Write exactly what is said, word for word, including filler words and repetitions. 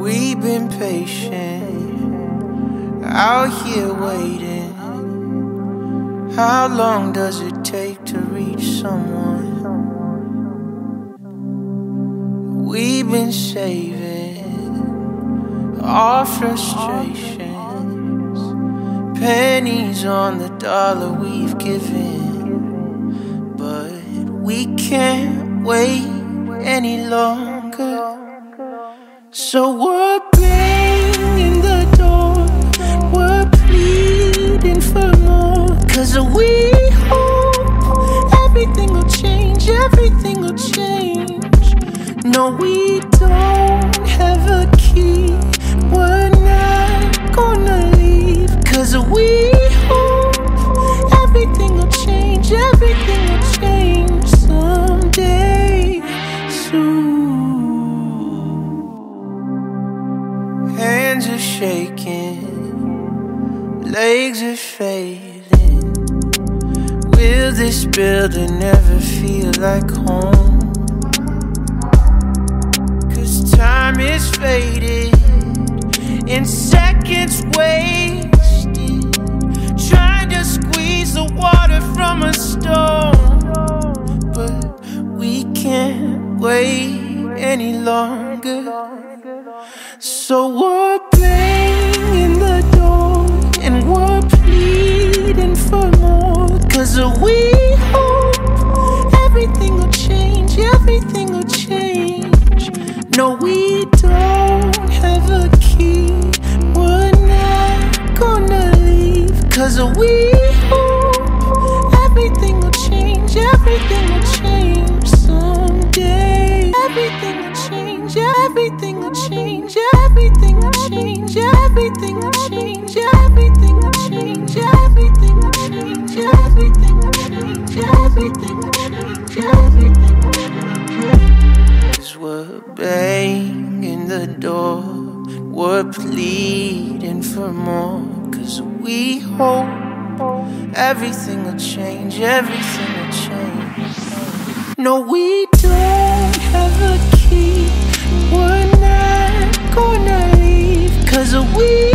We've been patient, out here waiting. How long does it take to reach someone? We've been saving our frustrations, pennies on the dollar we've given, but we can't wait any longer. So we're banging the door, we're pleading for more, 'cause we hope everything will change, everything will change. No, we don't have a key, we're not gonna leave, 'cause we hope everything will change, everything will change someday soon. Hands are shaking, legs are fading. Will this building ever feel like home? 'Cause time is faded, and seconds wasted, trying to squeeze the water from a stone. But we can't wait any longer. So we're banging the door, and we're pleading for more, 'cause we hope everything will change, everything will change. No, we don't have a key, we're not gonna leave, 'cause we hope everything will change, everything will change someday. Everything will change, everything will change, everything will change, everything will change, everything will change, everything will change, everything will change, everything will change, everything will change. 'Cause we're banging the door, we're pleading for more, 'cause we hope everything will change, everything will change. No, we don't have a key, we're not gonna leave, 'cause we